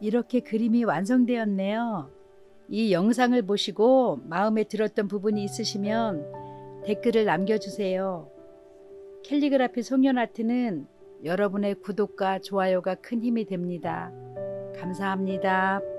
이렇게 그림이 완성되었네요. 이 영상을 보시고 마음에 들었던 부분이 있으시면 댓글을 남겨주세요. 캘리그라피 송년아트는 여러분의 구독과 좋아요가 큰 힘이 됩니다. 감사합니다.